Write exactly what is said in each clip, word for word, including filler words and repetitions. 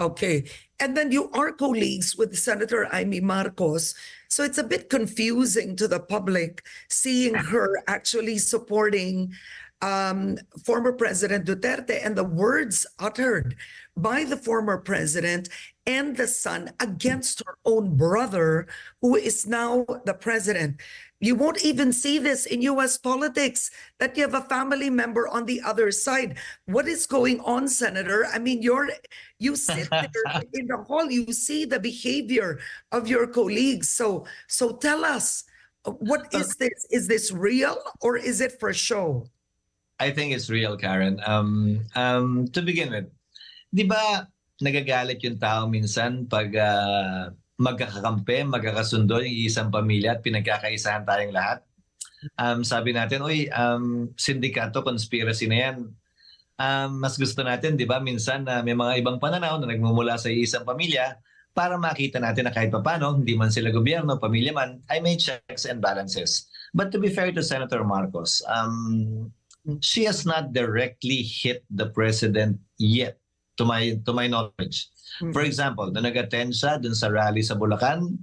Okay. And then you are colleagues with Senator Imee Marcos. So it's a bit confusing to the public seeing her actually supporting um, former President Duterte and the words uttered by the former president and the son against her own brother, who is now the president. You won't even see this in U S politics, that you have a family member on the other side. What is going on, Senator? I mean, you're, you sit there in the hall, you see the behavior of your colleagues. So, so tell us, what is this? Is this real or is it for show? I think it's real, Karen. Um, um, to begin with, di ba, nagagalit yung tao minsan pag uh, magkakakampi, magkakasundo yung isang pamilya at pinagkakaisahan tayong lahat. Um, sabi natin, uy, um, sindikato, conspiracy na yan. Um, mas gusto natin, di ba, minsan uh, may mga ibang pananaw na nagmumula sa isang pamilya para makita natin na kahit papano, hindi man sila gobyerno, pamilya man, ay may checks and balances. But to be fair to Senator Marcos, um, she has not directly hit the president yet. To my, to my knowledge. Mm-hmm. For example, na nag-attend siya dun sa rally sa Bulacan,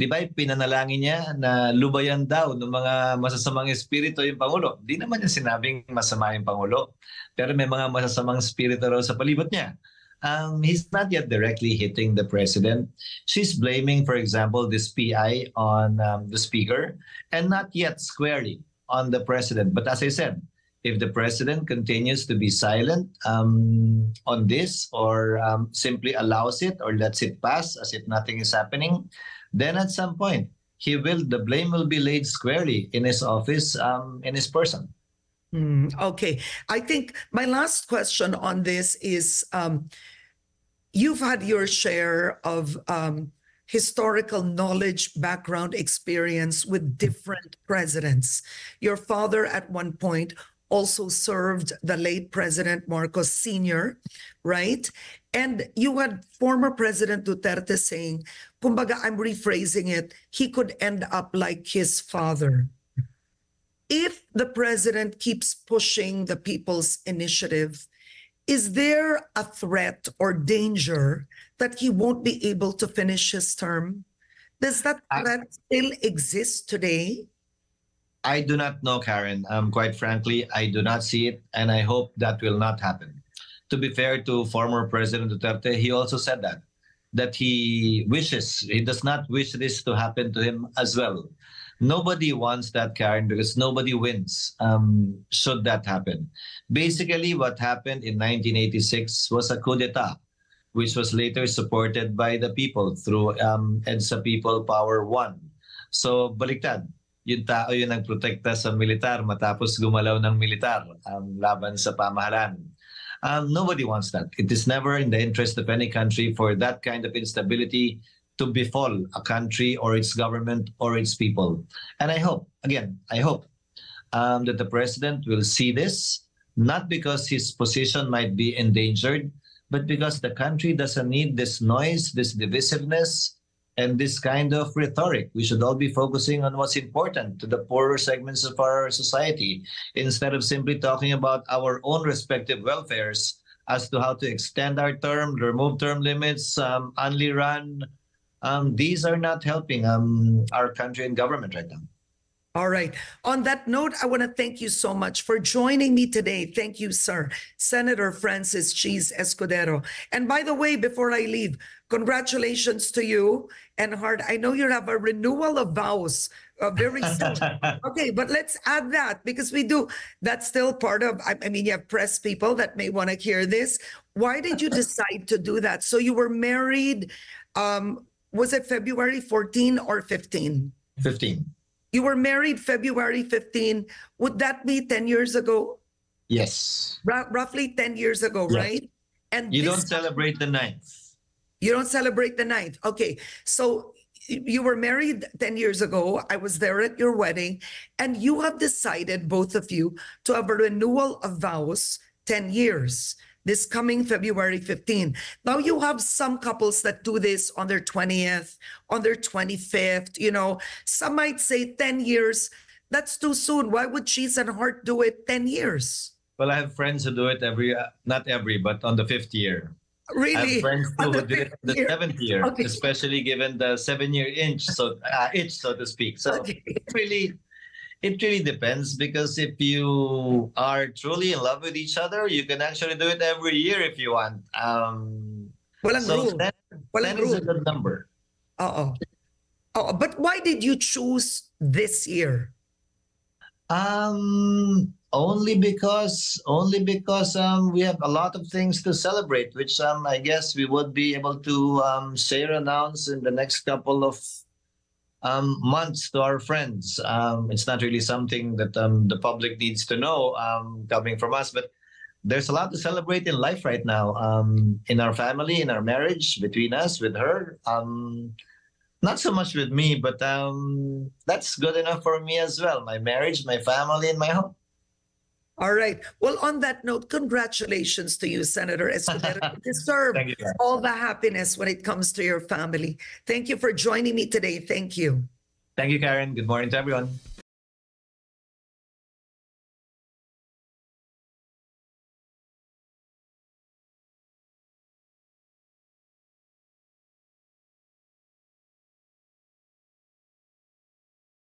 di ba, pinanalangin niya na lubayan daw ng mga masasamang espiritu yung Pangulo. Di naman niya sinabing masama yung Pangulo, pero may mga masasamang espiritu raw sa palibot niya. Um, he's not yet directly hitting the president. She's blaming, for example, this P I on um, the speaker and not yet squarely on the president. But as I said, if the president continues to be silent um, on this or um, simply allows it or lets it pass as if nothing is happening, then at some point, he will, the blame will be laid squarely in his office, um, in his person. Mm, okay. I think my last question on this is, um, you've had your share of um, historical knowledge, background, experience with different presidents. Your father at one point also served the late President Marcos Senior, right? And you had former President Duterte saying, kumbaga, I'm rephrasing it, he could end up like his father. If the president keeps pushing the people's initiative, is there a threat or danger that he won't be able to finish his term? Does that threat still exist today? I do not know, Karen. Um, quite frankly, I do not see it, and I hope that will not happen. To be fair to former President Duterte, he also said that, that he wishes, he does not wish this to happen to him as well. Nobody wants that, Karen, because nobody wins um, should that happen. Basically, what happened in nineteen eighty-six was a coup d'etat, which was later supported by the people through um, EDSA People Power one. So, baliktad. Yung tao yun ang protekta sa militar matapos gumalaw ng militar um, laban sa pamahalaan. Um, nobody wants that. It is never in the interest of any country for that kind of instability to befall a country or its government or its people. And I hope, again, I hope um, that the president will see this, not because his position might be endangered, but because the country doesn't need this noise, this divisiveness, and this kind of rhetoric. We should all be focusing on what's important to the poorer segments of our society instead of simply talking about our own respective welfares as to how to extend our term, remove term limits, um, only run. Um, these are not helping um, our country and government right now. All right. On that note, I want to thank you so much for joining me today. Thank you, sir. Senator Francis Chiz Escudero. And by the way, before I leave, congratulations to you and Hart. I know you have a renewal of vows uh, very soon. Okay, but let's add that because we do. That's still part of, I, I mean, you have press people that may want to hear this. Why did you decide to do that? So you were married, um, was it February fourteen or fifteen? fifteen. You were married February fifteenth. Would that be ten years ago? Yes. R roughly ten years ago, yes. Right? And you don't celebrate the ninth. You don't celebrate the ninth. Okay. So you were married ten years ago. I was there at your wedding. And you have decided, both of you, to have a renewal of vows ten years. This coming February fifteenth. Now you have some couples that do this on their twentieth, on their twenty-fifth, you know. Some might say ten years, that's too soon. Why would Chiz and Hart do it ten years? Well, I have friends who do it every, uh, not every, but on the fifth year. Really? I have friends who did it the year? seventh year, okay. especially given the seven-year inch, so uh, itch, so to speak. So okay. it really, it really depends, because if you are truly in love with each other, you can actually do it every year if you want. Um, Walang so rule. That, Walang that rule. Is a good number. Uh-oh. Oh, but why did you choose this year? Um, only because, only because um, we have a lot of things to celebrate, which um, I guess we would be able to um, share, announce in the next couple of um, months to our friends. Um, it's not really something that um, the public needs to know um, coming from us, but there's a lot to celebrate in life right now, um, in our family, in our marriage, between us, with her. Um, Not so much with me, but um, that's good enough for me as well. My marriage, my family, and my home. All right. Well, on that note, congratulations to you, Senator Escudero. You deserve Thank you, all the happiness when it comes to your family. Thank you for joining me today. Thank you. Thank you, Karen. Good morning to everyone.